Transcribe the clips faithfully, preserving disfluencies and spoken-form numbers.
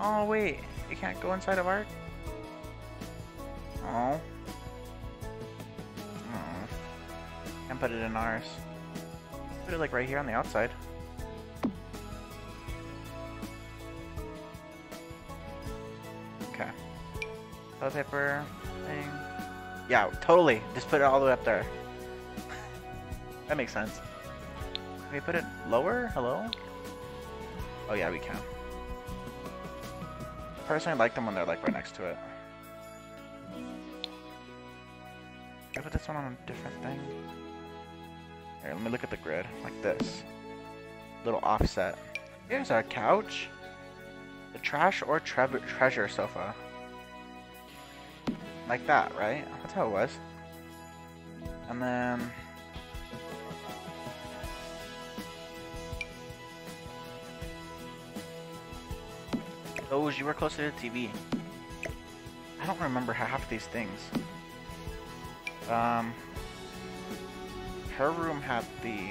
Oh wait, you can't go inside of Ark? Oh. Oh. And put it in ours. Put it like right here on the outside. Okay. Toilet paper thing. Yeah, totally. Just put it all the way up there. That makes sense. Can we put it lower? Hello? Oh yeah, we can. Personally, I like them when they're like right next to it. Can I put this one on a different thing? Here, let me look at the grid. Like this. Little offset. Here's our couch. The trash or tre treasure sofa. Like that, right? That's how it was. And then... those, you were closer to the T V. I don't remember half of these things. Um, her room had the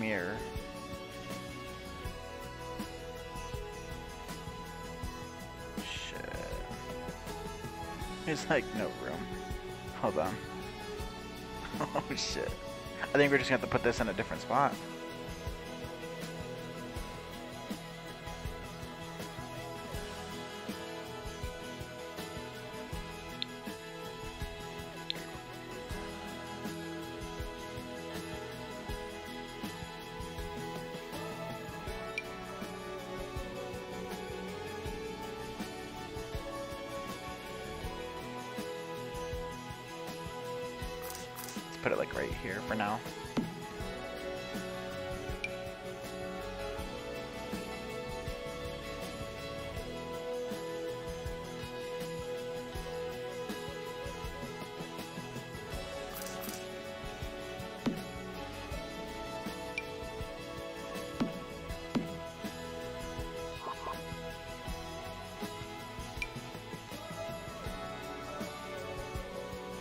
mirror. Shit. There's like no room. Hold on. Oh shit. I think we're just gonna have to put this in a different spot. Put it like right here for now.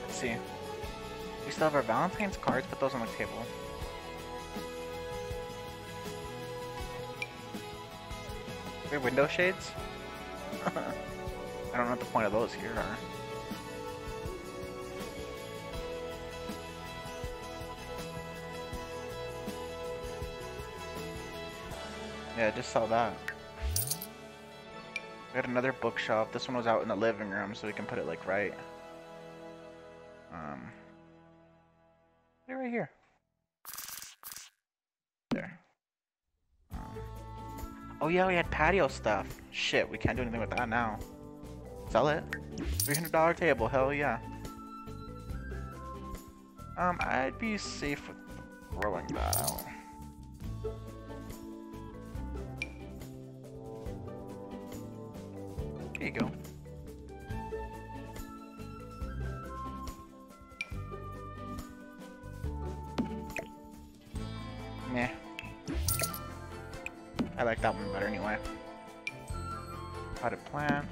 Let's see. We still have our Valentine's cards, put those on the table. Are there window shades? I don't know what the point of those here are. Yeah, I just saw that. We had another bookshelf. This one was out in the living room, so we can put it like right. Um... right here. There. Um, oh yeah, we had patio stuff. Shit, we can't do anything with that now. Sell it. three hundred dollar table, hell yeah. Um, I'd be safe with throwing that out. There you go. Meh. I like that one better anyway. Potted plant.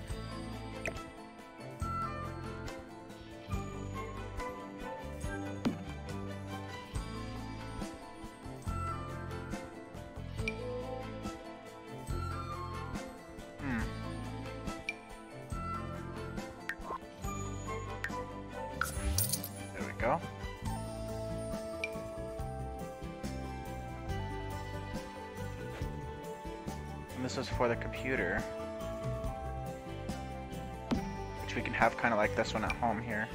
Hmm. There we go. This was for the computer, which we can have kind of like this one at home here.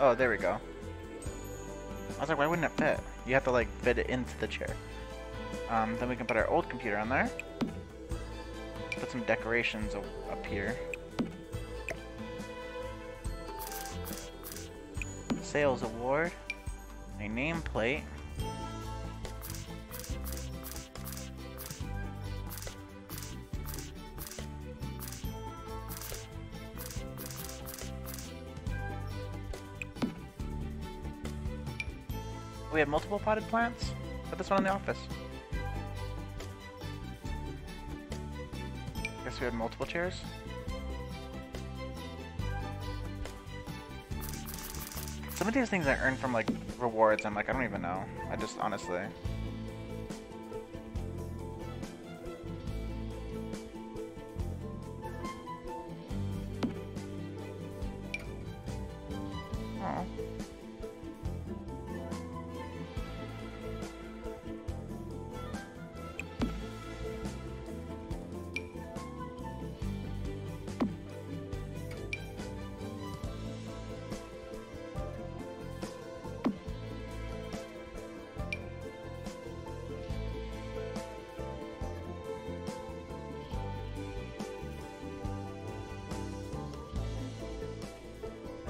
Oh, there we go. I was like, why wouldn't it fit? You have to like fit it into the chair. Um, then we can put our old computer on there. Put some decorations up here. Sales award. A nameplate. we had multiple potted plants? Put this one in the office. Guess we had multiple chairs. Some of these things I earn from like rewards, I'm like, I don't even know. I just honestly.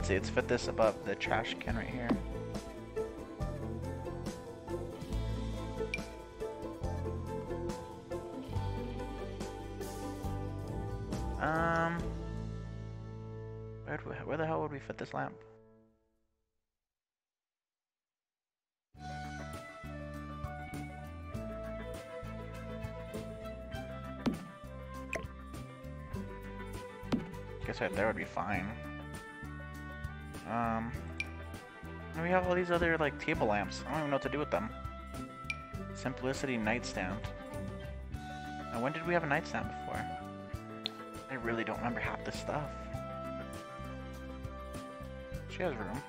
See, let's fit this above the trash can right here. Um, where, where the hell would we fit this lamp? Guess right there would be fine. Um, we have all these other, like, table lamps. I don't even know what to do with them. Simplicity nightstand. Now, when did we have a nightstand before? I really don't remember half this stuff. She has room.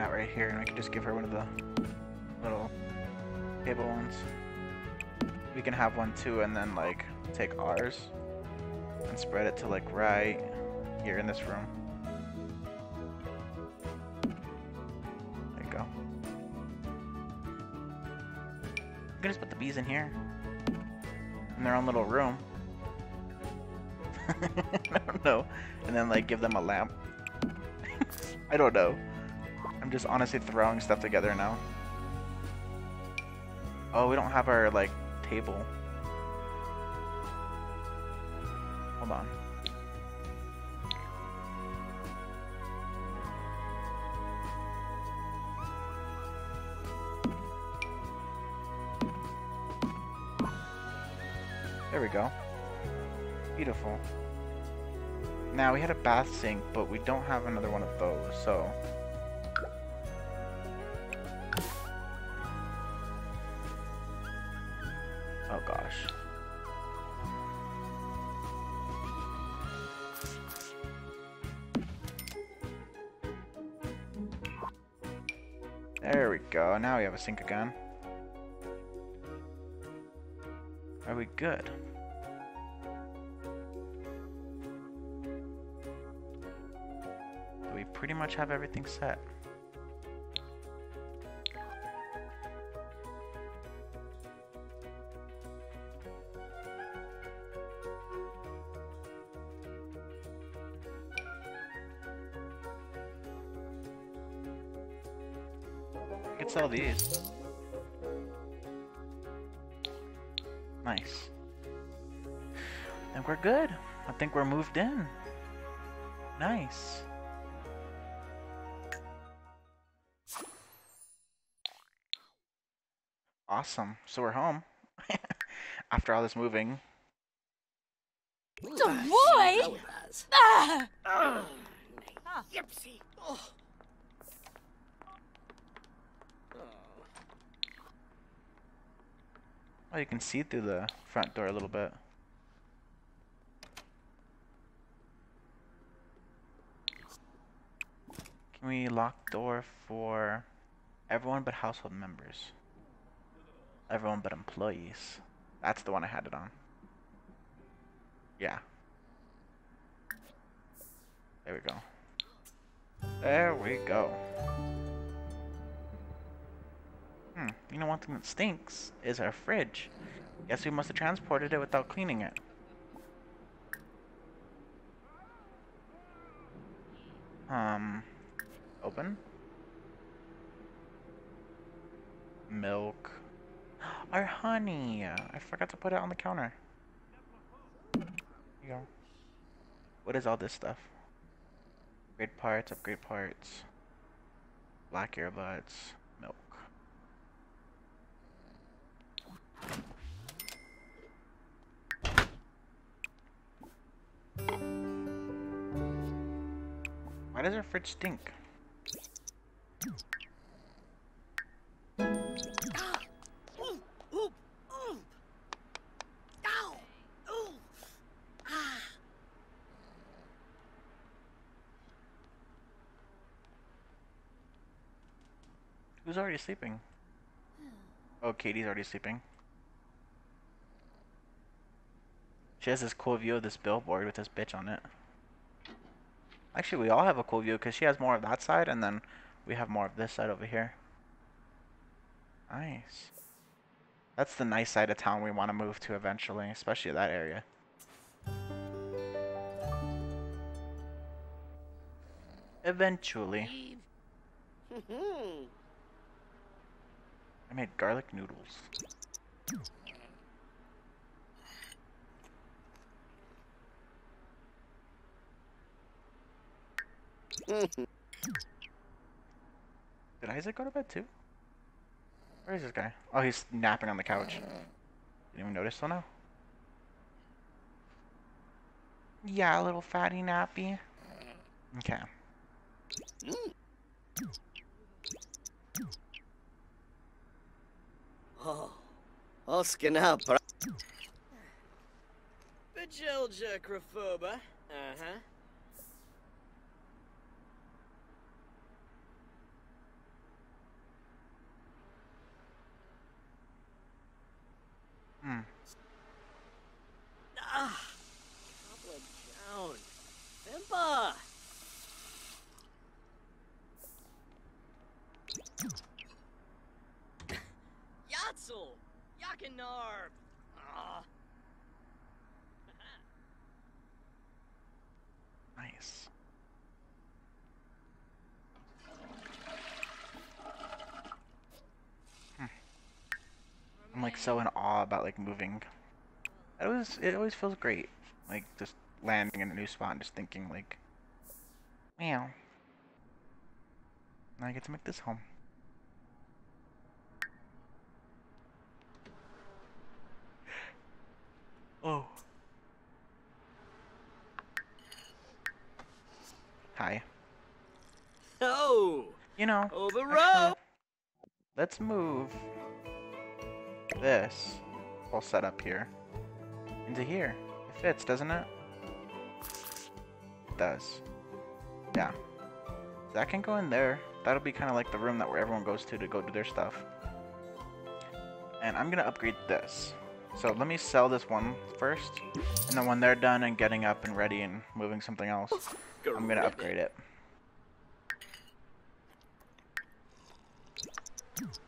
Out right here, and I can just give her one of the little table ones. We can have one too, and then like take ours and spread it to like right here in this room. There you go. You can just put the bees in here in their own little room. I don't know. And then like give them a lamp. I don't know. I'm just honestly throwing stuff together now. Oh, we don't have our, like, table. Hold on. There we go. Beautiful. Now, we had a bath sink, but we don't have another one of those, so... Oh gosh. There we go. Now we have a sink again. Are we good? We pretty much have everything set. I could sell these. Nice. I think we're good. I think we're moved in. Nice. Awesome. So we're home. After all this moving. The boy! Ah! Oh. Yipsy. Oh. Oh, you can see through the front door a little bit. Can we lock door for everyone but household members? Everyone but employees. That's the one I had it on. Yeah. There we go. There we go. Hmm, you know, one thing that stinks is our fridge. Guess we must have transported it without cleaning it. Um, open. milk. Our honey! I forgot to put it on the counter. Here you go. What is all this stuff? Upgrade parts, upgrade parts. Black earbuds, milk. Why does our fridge stink? Who's already sleeping? Oh, Katie's already sleeping. She has this cool view of this billboard with this bitch on it. Actually, we all have a cool view because she has more of that side and then we have more of this side over here. Nice. That's the nice side of town we want to move to eventually, especially that area. Eventually. I made garlic noodles. Did Isaac go to bed too? Where is this guy? Oh, he's napping on the couch. Didn't even notice till now. Yeah, little fatty nappy. Okay. Oh, Oscar now, bro. Bajelja Crophoba. Uh huh. Hmm. Ah, down. Pimpa. Yatzel. Yakinarb. Ah. Nice. I'm like so in awe about like moving. It always it always feels great, like just landing in a new spot and just thinking like, meow. Now I get to make this home. Oh. Hi. Oh. You know. Over road. Let's move this whole setup here into here. It fits, doesn't it? It does. Yeah. So that can go in there. That'll be kind of like the room that where everyone goes to to go do their stuff. And I'm gonna upgrade this. So let me sell this one first, and then when they're done and getting up and ready and moving something else, I'm gonna upgrade it.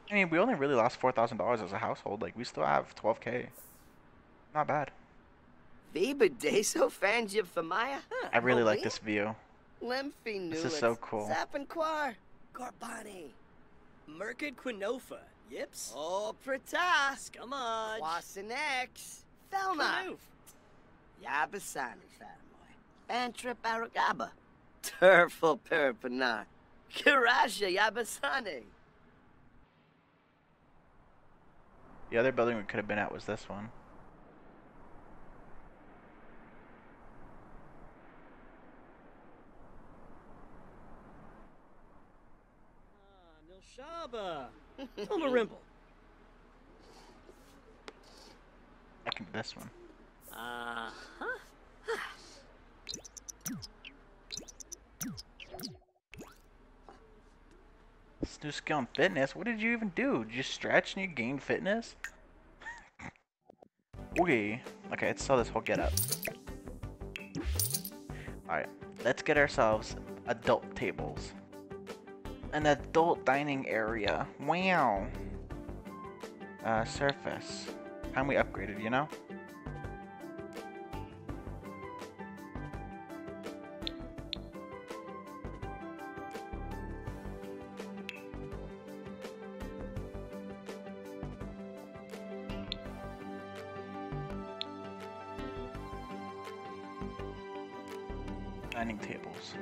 I mean, we only really lost four thousand dollars as a household. Like, we still have twelve K. Not bad. I really like this view. This is so cool. Yips. Oh, Pratas, come on. Wasinex. Thelma. Yabasani, Fatamoy. Bantrip Aragaba. Turful Peripanar. Kirasha Yabasani. The other building we could have been at was this one. Ah, Milshaba. Tomarimble. I can do this one. Uh huh. This new skill in fitness. What did you even do? Did you stretch and you gain fitness? Okay. Okay. Let's sell this whole getup. All right. Let's get ourselves adult tables. An adult dining area. Wow. Uh, surface. Time we upgraded, you know? dining tables.